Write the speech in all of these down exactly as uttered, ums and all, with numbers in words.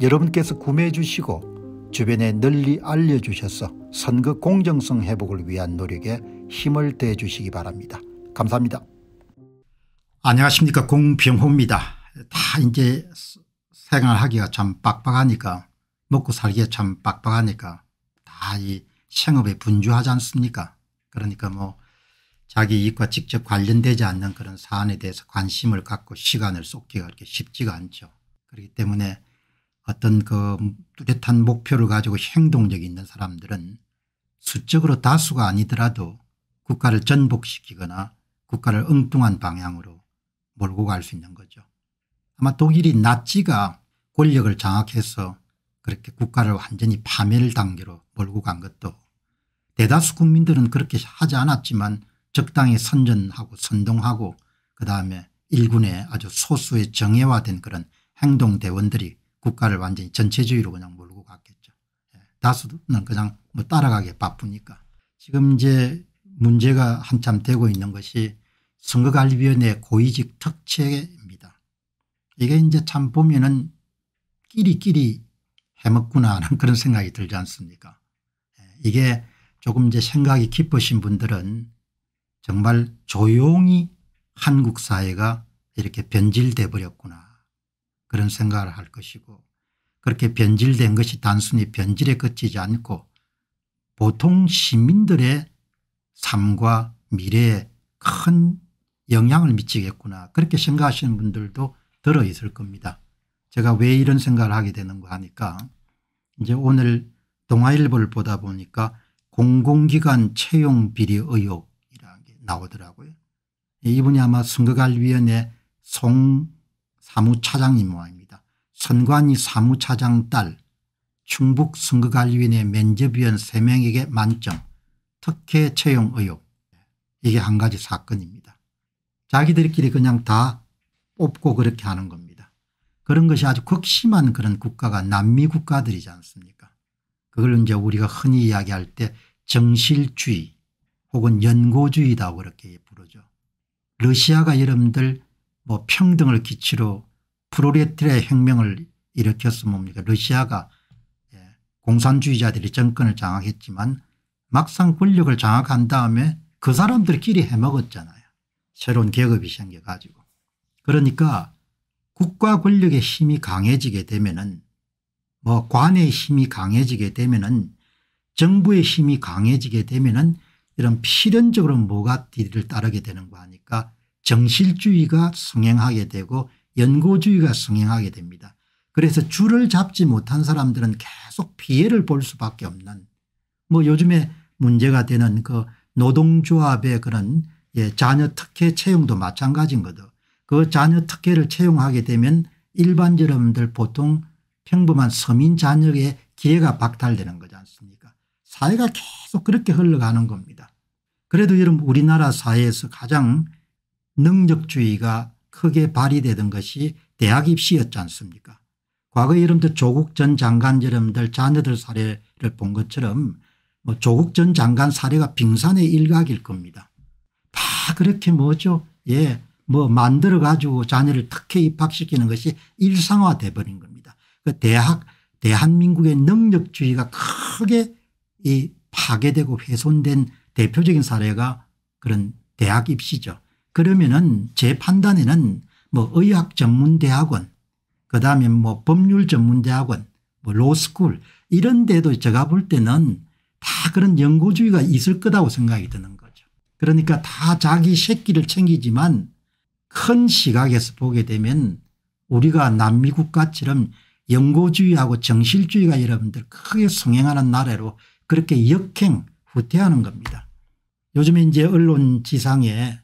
여러분께서 구매해 주시고 주변에 널리 알려주셔서 선거 공정성 회복을 위한 노력에 힘을 더해 주시기 바랍니다. 감사합니다. 안녕하십니까, 공병호입니다. 다 이제 생활하기가 참 빡빡하니까, 먹고 살기가 참 빡빡하니까 다 이 생업에 분주하지 않습니까? 그러니까 뭐 자기 이익과 직접 관련되지 않는 그런 사안에 대해서 관심을 갖고 시간을 쏟기가 그렇게 쉽지가 않죠. 그렇기 때문에 어떤 그 뚜렷한 목표를 가지고 행동력이 있는 사람들은 수적으로 다수가 아니더라도 국가를 전복시키거나 국가를 엉뚱한 방향으로 몰고 갈 수 있는 거죠. 아마 독일이 나치가 권력을 장악해서 그렇게 국가를 완전히 파멸 단계로 몰고 간 것도 대다수 국민들은 그렇게 하지 않았지만 적당히 선전하고 선동하고 그다음에 일군의 아주 소수의 정예화된 그런 행동대원들이 국가를 완전히 전체주의로 그냥 몰고 갔겠죠. 다수는 그냥 뭐 따라가기에 바쁘니까. 지금 이제 문제가 한참 되고 있는 것이 선거관리위원회 고위직 특채입니다. 이게 이제 참 보면은 끼리끼리 해먹구나 하는 그런 생각이 들지 않습니까? 이게 조금 이제 생각이 깊으신 분들은 정말 조용히 한국 사회가 이렇게 변질돼 버렸구나 그런 생각을 할 것이고, 그렇게 변질된 것이 단순히 변질에 그치지 않고 보통 시민들의 삶과 미래에 큰 영향을 미치겠구나 그렇게 생각하시는 분들도 들어 있을 겁니다. 제가 왜 이런 생각을 하게 되는가 하니까 이제 오늘 동아일보를 보다 보니까 공공기관 채용 비리 의혹이라는 게 나오더라고요. 이분이 아마 선거관리위원회 송 사무차장님 모양입니다. 선관위 사무차장 딸, 충북 선거관리위원회 면접위원 세 명에게 만점, 특혜 채용 의혹. 이게 한 가지 사건입니다. 자기들끼리 그냥 다 뽑고 그렇게 하는 겁니다. 그런 것이 아주 극심한 그런 국가가 남미 국가들이지 않습니까? 그걸 이제 우리가 흔히 이야기할 때 정실주의 혹은 연고주의다고 그렇게 부르죠. 러시아가 여러분들 뭐 평등을 기치로 프롤레타리아 혁명을 일으켰으면 뭡니까? 러시아가 공산주의자들이 정권을 장악했지만 막상 권력을 장악한 다음에 그 사람들끼리 해먹었잖아요. 새로운 계급이 생겨가지고. 그러니까 국가 권력의 힘이 강해지게 되면은 뭐 관의 힘이 강해지게 되면은 정부의 힘이 강해지게 되면은 이런 필연적으로 뭐가 뒤를 따르게 되는 거 아니까 정실주의가 성행하게 되고 연고주의가 성행하게 됩니다. 그래서 줄을 잡지 못한 사람들은 계속 피해를 볼 수밖에 없는, 뭐 요즘에 문제가 되는 그 노동조합의 그런 예, 자녀 특혜 채용도 마찬가지인 거죠. 그 자녀 특혜를 채용하게 되면 일반 여러분들 보통 평범한 서민 자녀의 기회가 박탈되는 거지 않습니까? 사회가 계속 그렇게 흘러가는 겁니다. 그래도 여러분 우리나라 사회에서 가장 능력주의가 크게 발휘되던 것이 대학 입시였지 않습니까? 과거에 여러분들 조국 전 장관 여러분들 자녀들 사례를 본 것처럼 뭐 조국 전 장관 사례가 빙산의 일각일 겁니다. 다 그렇게 뭐죠? 예, 뭐 만들어 가지고 자녀를 특혜 입학시키는 것이 일상화돼 버린 겁니다. 그 대학 대한민국의 능력주의가 크게 이 파괴되고 훼손된 대표적인 사례가 그런 대학 입시죠. 그러면은 제 판단에는 뭐 의학 전문 대학원, 그 다음에 뭐 법률 전문 대학원, 뭐 로스쿨 이런 데도 제가 볼 때는 다 그런 연고주의가 있을 거라고 생각이 드는 거죠. 그러니까 다 자기 새끼를 챙기지만 큰 시각에서 보게 되면 우리가 남미 국가처럼 연고주의하고 정실주의가 여러분들 크게 성행하는 나라로 그렇게 역행 후퇴하는 겁니다. 요즘에 이제 언론 지상에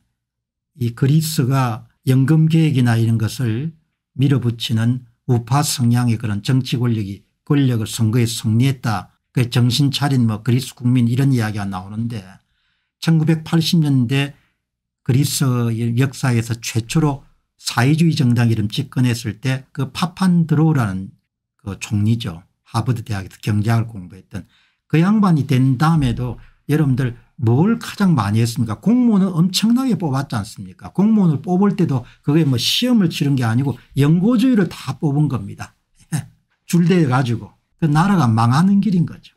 이 그리스가 연금 개혁이나 이런 것을 밀어붙이는 우파 성향의 그런 정치 권력이 권력을 선거에 승리했다. 그 정신 차린 뭐 그리스 국민 이런 이야기가 나오는데 천구백팔십 년대 그리스 역사에서 최초로 사회주의 정당 이름 집권했을 때 그 파판드로우라는 그 총리죠. 하버드 대학에서 경제학을 공부했던 그 양반이 된 다음에도 여러분들 뭘 가장 많이 했습니까? 공무원을 엄청나게 뽑았지 않습니까? 공무원을 뽑을 때도 그게 뭐 시험을 치른 게 아니고 연고주의를 다 뽑은 겁니다. 줄대어 가지고 그 나라가 망하는 길인 거죠.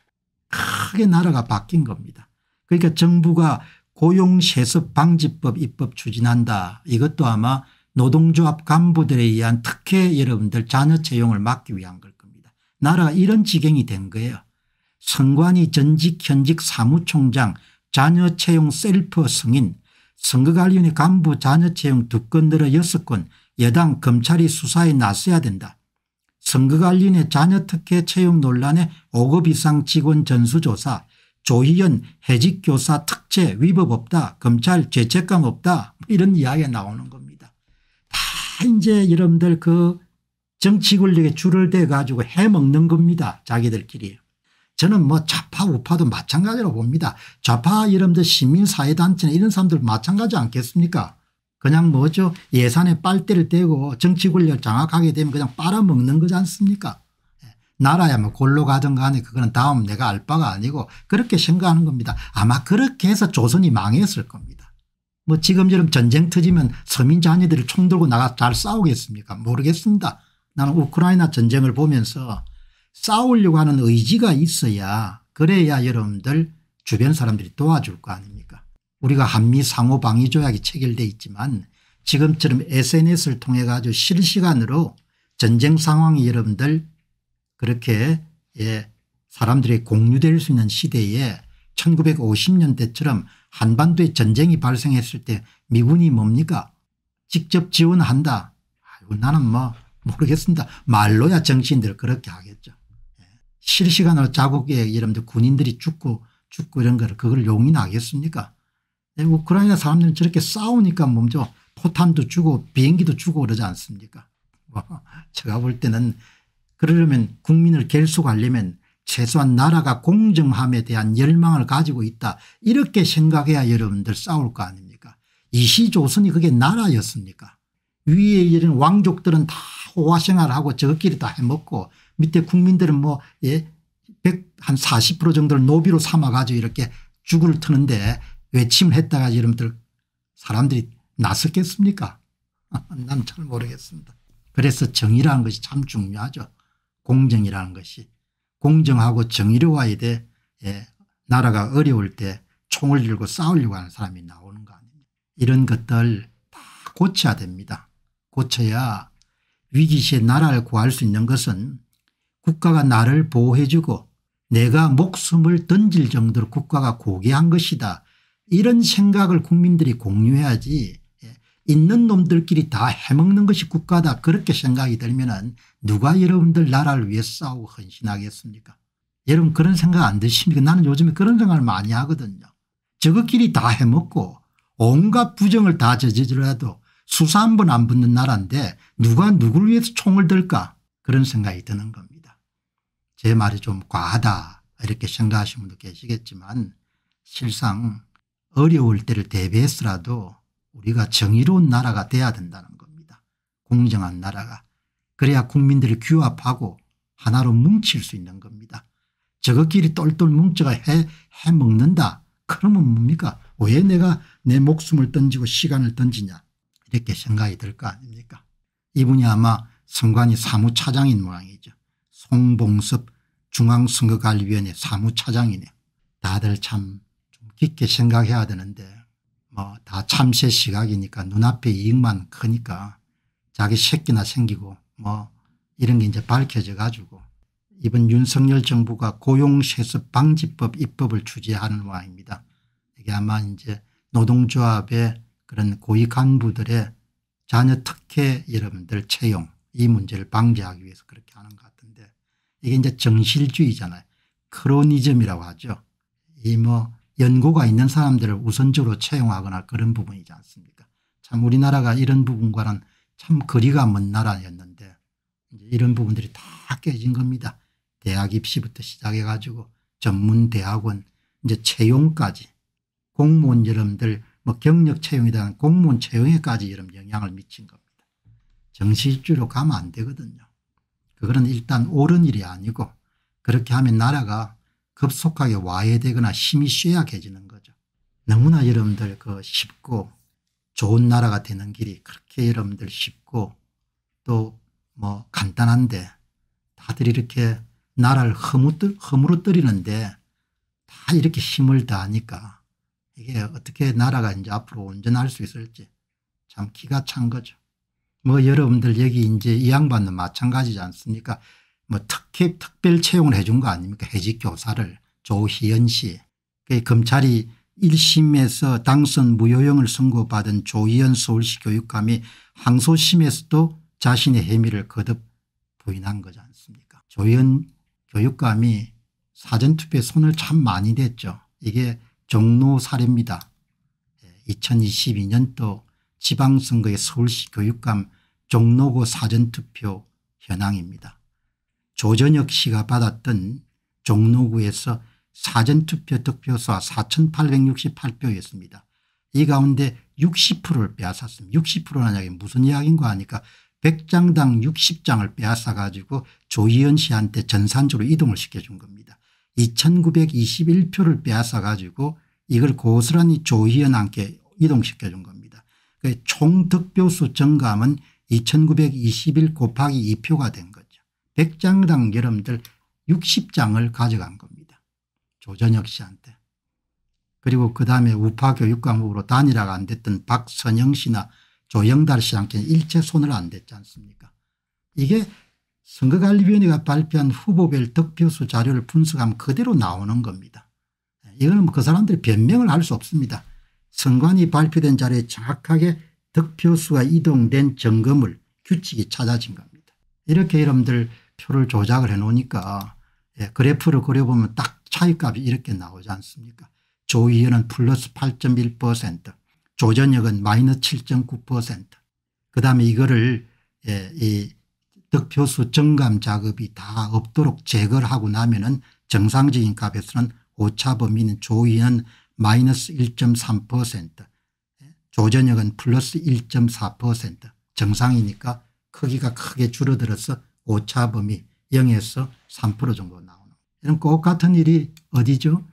크게 나라가 바뀐 겁니다. 그러니까 정부가 고용세습방지법 입법 추진한다. 이것도 아마 노동조합 간부들에 의한 특혜 여러분들 자녀 채용을 막기 위한 걸 겁니다. 나라가 이런 지경이 된 거예요. 선관위 전직 현직 사무총장 자녀 채용 셀프 승인 선거관리위원회 간부 자녀 채용 두 건 들어 여섯 건 여당 검찰이 수사에 나서야 된다. 선거관리위원회 자녀 특혜 채용 논란에 오 급 이상 직원 전수조사 조희연 해직교사 특채 위법 없다. 검찰 죄책감 없다. 이런 이야기가 나오는 겁니다. 다 이제 여러분들 그 정치 권력에 줄을 대 가지고 해먹는 겁니다. 자기들끼리. 저는 뭐 좌파 우파도 마찬가지로 봅니다. 좌파 여러분들 시민사회단체나 이런 사람들 마찬가지 않겠습니까? 그냥 뭐죠? 예산에 빨대를 떼고 정치 권력을 장악하게 되면 그냥 빨아먹는 거지 않습니까? 나라야 뭐 골로 가든 간에 그거는 다음 내가 알 바가 아니고 그렇게 생각하는 겁니다. 아마 그렇게 해서 조선이 망했을 겁니다. 뭐 지금처럼 전쟁 터지면 서민 자녀들을 총 들고 나가 잘 싸우겠습니까? 모르겠습니다. 나는 우크라이나 전쟁을 보면서 싸우려고 하는 의지가 있어야 그래야 여러분들 주변 사람들이 도와줄 거 아닙니까? 우리가 한미 상호방위조약이 체결돼 있지만 지금처럼 에스엔에스를 통해 가지고 실시간으로 전쟁 상황이 여러분들 그렇게 예 사람들이 공유될 수 있는 시대에 천구백오십 년대처럼 한반도에 전쟁이 발생했을 때 미군이 뭡니까? 직접 지원한다. 아이고 나는 뭐 모르겠습니다. 말로야 정치인들 그렇게 하겠죠. 실시간으로 자국의 여러분들 군인들이 죽고 죽고 이런 걸 그걸 용인하겠습니까? 우크라이나 사람들은 저렇게 싸우니까 몸죠. 포탄도 주고 비행기도 주고 그러지 않습니까? 뭐 제가 볼 때는 그러려면 국민을 결속하려면 최소한 나라가 공정함에 대한 열망을 가지고 있다. 이렇게 생각해야 여러분들 싸울 거 아닙니까? 이시조선이 그게 나라였습니까? 위에 이런 왕족들은 다 호화생활하고 저끼리 다 해먹고 밑에 국민들은 뭐 예 한 사십 퍼센트 정도를 노비로 삼아가지고 이렇게 죽을 트는데 외침을 했다가 여러분들 사람들이 나섰겠습니까? 난 잘 모르겠습니다. 그래서 정의라는 것이 참 중요하죠. 공정이라는 것이. 공정하고 정의로 와야 돼. 예, 나라가 어려울 때 총을 들고 싸우려고 하는 사람이 나오는 거 아닙니까? 이런 것들 다 고쳐야 됩니다. 고쳐야 위기시에 나라를 구할 수 있는 것은 국가가 나를 보호해주고 내가 목숨을 던질 정도로 국가가 고귀한 것이다. 이런 생각을 국민들이 공유해야지 있는 놈들끼리 다 해먹는 것이 국가다. 그렇게 생각이 들면은 누가 여러분들 나라를 위해 싸우고 헌신하겠습니까? 여러분 그런 생각 안 드십니까? 나는 요즘에 그런 생각을 많이 하거든요. 저것끼리 다 해먹고 온갖 부정을 다 저지르더라도 수사 한 번 안 붙는 나라인데 누가 누굴 위해서 총을 들까? 그런 생각이 드는 겁니다. 제 말이 좀 과하다 이렇게 생각하시는 분도 계시겠지만 실상 어려울 때를 대비해서라도 우리가 정의로운 나라가 돼야 된다는 겁니다. 공정한 나라가. 그래야 국민들을 규합하고 하나로 뭉칠 수 있는 겁니다. 저것끼리 똘똘 뭉쳐가 해, 해먹는다. 그러면 뭡니까? 왜 내가 내 목숨을 던지고 시간을 던지냐. 이렇게 생각이 들 거 아닙니까? 이분이 아마 선관위 사무차장인 모양이죠. 송봉섭 중앙선거관리위원회 사무차장이네요. 다들 참 좀 깊게 생각해야 되는데 뭐 다 참새 시각이니까 눈앞에 이익만 크니까 자기 새끼나 생기고 뭐 이런 게 이제 밝혀져 가지고 이번 윤석열 정부가 고용세습방지법 입법을 추진하는 모양입니다. 이게 아마 이제 노동조합의 그런 고위 간부들의 자녀 특혜 여러분들 채용 이 문제를 방지하기 위해서 그렇게 하는 것 같은데 이게 이제 정실주의잖아요. 크로니즘이라고 하죠. 이 뭐 연고가 있는 사람들을 우선적으로 채용하거나 그런 부분이지 않습니까? 참 우리나라가 이런 부분과는 참 거리가 먼 나라였는데 이제 이런 부분들이 다 깨진 겁니다. 대학 입시부터 시작해가지고 전문 대학원 이제 채용까지 공무원 여러분들 뭐 경력 채용이다 공무원 채용에까지 여러분 영향을 미친 겁니다. 정시일주로 가면 안 되거든요. 그거는 일단 옳은 일이 아니고 그렇게 하면 나라가 급속하게 와해되거나 힘이 쇠약해지는 거죠. 너무나 여러분들 그 쉽고 좋은 나라가 되는 길이 그렇게 여러분들 쉽고 또 뭐 간단한데 다들 이렇게 나라를 허물어뜨리는데 다 이렇게 힘을 다하니까 이게 어떻게 나라가 이제 앞으로 온전할 수 있을지 참 기가 찬 거죠. 뭐 여러분들 여기 이제 이 양반도 마찬가지지 않습니까? 뭐 특히 특별 채용을 해준 거 아닙니까? 해직 교사를 조희연 씨. 그 검찰이 일 심에서 당선 무효형을 선고받은 조희연 서울시 교육감이 항소심에서도 자신의 혐의를 거듭 부인한 거지 않습니까? 조희연 교육감이 사전투표에 손을 참 많이 댔죠. 이게 종로 사례입니다. 이천이십이 년도 지방선거의 서울시 교육감 종로구 사전투표 현황입니다. 조전혁 씨가 받았던 종로구에서 사전투표 득표수가 사천팔백육십팔 표였습니다. 이 가운데 육십 퍼센트를 빼앗았습니다. 육십 퍼센트라는 이야기 무슨 이야기인가 하니까 백 장당 육십 장을 빼앗아 가지고 조희연 씨한테 전산적으로 이동을 시켜준 겁니다. 이천구백이십일 표를 빼앗아 가지고 이걸 고스란히 조희연한테 이동시켜준 겁니다. 총 득표수 증감은 이천구백이십일 곱하기 이 표가 된 거죠. 백 장당 여러분들 육십 장을 가져간 겁니다. 조전혁 씨한테. 그리고 그다음에 우파 교육감 후보로 단일화가 안 됐던 박선영 씨나 조영달 씨한테는 일체 손을 안 댔지 않습니까? 이게 선거관리위원회가 발표한 후보별 득표수 자료를 분석하면 그대로 나오는 겁니다. 이거는 그 사람들이 변명을 할 수 없습니다. 선관위 발표된 자료에 정확하게 득표수가 이동된 점검을 규칙이 찾아진 겁니다. 이렇게 여러분들 표를 조작을 해놓으니까 그래프를 그려보면 딱 차이값이 이렇게 나오지 않습니까? 조희연은 플러스 팔 점 일 퍼센트, 조전혁은 마이너스 칠 점 구 퍼센트. 그다음에 이거를 예, 이 득표수 증감 작업이 다 없도록 제거를 하고 나면은 정상적인 값에서는 오차 범위는 조희연은 마이너스 일 점 삼 퍼센트, 조전혁은 플러스 일 점 사 퍼센트. 정상이니까 크기가 크게 줄어들어서 오차 범위 영에서 삼 퍼센트 정도 나오는. 이런 똑같은 일이 어디죠?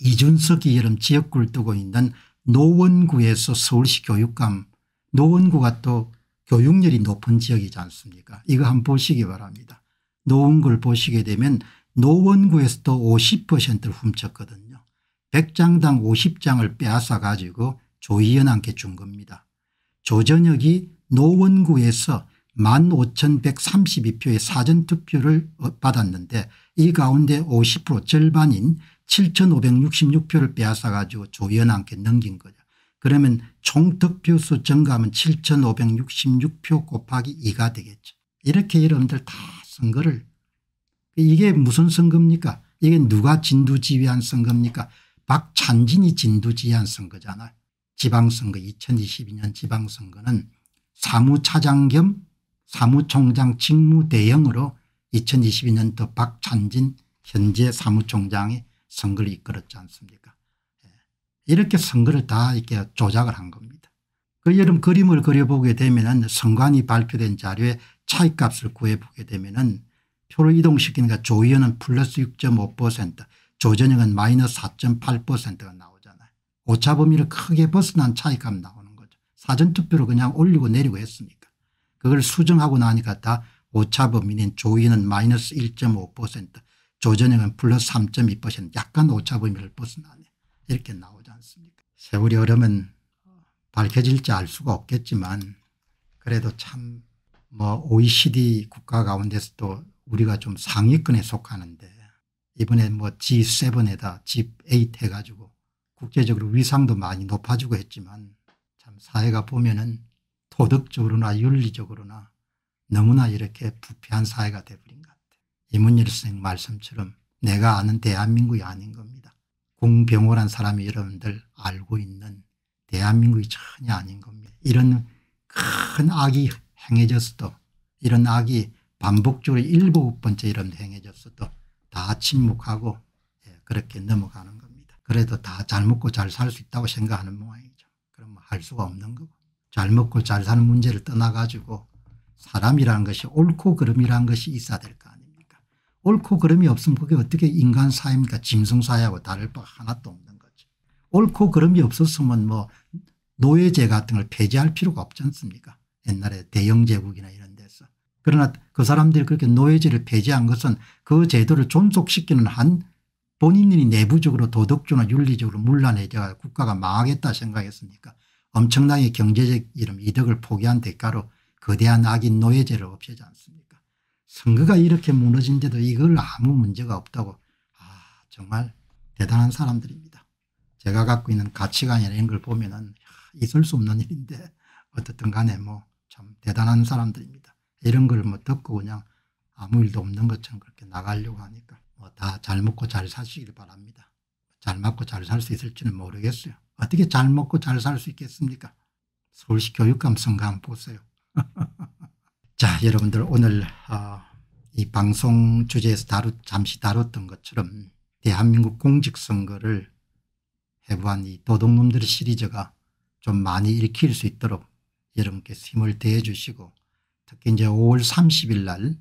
이준석이 여름 지역구를 두고 있는 노원구에서 서울시 교육감, 노원구가 또 교육열이 높은 지역이지 않습니까? 이거 한번 보시기 바랍니다. 노원구를 보시게 되면 노원구에서도 오십 퍼센트를 훔쳤거든요. 백 장당 오십 장을 빼앗아 가지고 조희연한테 준 겁니다. 조전혁이 노원구에서 만 오천백삼십이 표의 사전투표를 받았는데 이 가운데 오십 퍼센트 절반인 칠천오백육십육 표를 빼앗아 가지고 조희연한테 넘긴 거죠. 그러면 총 득표수 증감은 칠천오백육십육 표 곱하기 이가 되겠죠. 이렇게 여러분들 다 선거를, 이게 무슨 선거입니까? 이게 누가 진두지휘한 선거입니까? 박찬진이 진두지휘한 선거잖아요. 지방선거 이천이십이 년 지방선거는 사무차장 겸 사무총장 직무대행으로 이천이십이 년도 박찬진 현재 사무총장이 선거를 이끌었지 않습니까? 이렇게 선거를 다 이렇게 조작을 한 겁니다. 그 여름 그림을 그려보게 되면은 선관위 발표된 자료의 차이값을 구해보게 되면은 표를 이동시키니까 조희연은 플러스 육 점 오 퍼센트, 조전혁은 마이너스 사 점 팔 퍼센트가 나오잖아요. 오차 범위를 크게 벗어난 차이값 나오는 거죠. 사전투표로 그냥 올리고 내리고 했으니까. 그걸 수정하고 나니까 다 오차 범위는 조희연은 마이너스 일 점 오 퍼센트, 조전혁은 플러스 삼 점 이 퍼센트, 약간 오차 범위를 벗어나네. 이렇게 나오지 않습니까? 세월이 흐르면 밝혀질지 알 수가 없겠지만 그래도 참 뭐 오이시디 국가 가운데서도 우리가 좀 상위권에 속하는데 이번에 뭐 지 세븐에다 지 에잇 해가지고 국제적으로 위상도 많이 높아지고 했지만 참 사회가 보면은 도덕적으로나 윤리적으로나 너무나 이렇게 부패한 사회가 돼버린 것 같아요. 이문열 선생님 말씀처럼 내가 아는 대한민국이 아닌 겁니다. 공병호란 사람이 여러분들 알고 있는 대한민국이 전혀 아닌 겁니다. 이런 큰 악이 행해졌어도 이런 악이 반복적으로 일곱 번째 이런 행해졌어도 다 침묵하고 그렇게 넘어가는 겁니다. 그래도 다 잘 먹고 잘 살 수 있다고 생각하는 모양이죠. 그럼 할 수가 없는 거고. 잘 먹고 잘 사는 문제를 떠나가지고 사람이라는 것이 옳고 그름이라는 것이 있어야 될 거 아닙니까? 옳고 그름이 없으면 그게 어떻게 인간 사회입니까? 짐승 사회하고 다를 바가 하나도 없는 거죠. 옳고 그름이 없었으면 뭐 노예제 같은 걸 폐지할 필요가 없지 않습니까? 옛날에 대영제국이나 이런 데서. 그러나 그 사람들이 그렇게 노예제를 폐지한 것은 그 제도를 존속시키는 한 본인이 내부적으로 도덕적으로 윤리적으로 문란해져 국가가 망하겠다 생각했으니까 엄청나게 경제적 이런 이득을 포기한 대가로 거대한 악인 노예제를 없애지 않습니까? 선거가 이렇게 무너진데도 이걸 아무 문제가 없다고. 아, 정말 대단한 사람들입니다. 제가 갖고 있는 가치관이나 이런 걸 보면은 있을 수 없는 일인데 어떻든 간에 뭐 참 대단한 사람들입니다. 이런 걸 뭐 듣고 그냥 아무 일도 없는 것처럼 그렇게 나가려고 하니까 뭐 다 잘 먹고 잘 사시길 바랍니다. 잘 먹고 잘 살 수 있을지는 모르겠어요. 어떻게 잘 먹고 잘 살 수 있겠습니까? 서울시 교육감 선거 한번 보세요. 자, 여러분들 오늘 어, 이 방송 주제에서 다루, 잠시 다뤘던 것처럼 대한민국 공직선거를 해부한 이 도둑놈들의 시리즈가 좀 많이 일으킬 수 있도록 여러분께서 힘을 대해 주시고, 특히 이제 오월 삼십일 날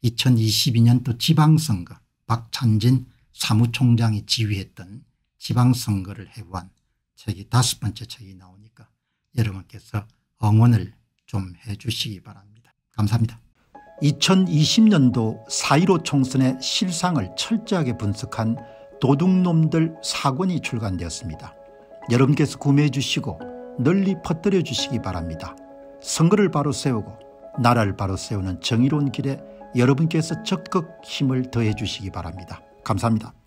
이천이십이 년도 지방선거 박찬진 사무총장이 지휘했던 지방선거를 해부한 책이 다섯 번째 책이 나오니까 여러분께서 응원을 좀 해 주시기 바랍니다. 감사합니다. 이천이십 년도 사 일오 총선의 실상을 철저하게 분석한 도둑놈들 사 권이 출간되었습니다. 여러분께서 구매해 주시고 널리 퍼뜨려 주시기 바랍니다. 선거를 바로 세우고 나라를 바로 세우는 정의로운 길에 여러분께서 적극 힘을 더해 주시기 바랍니다. 감사합니다.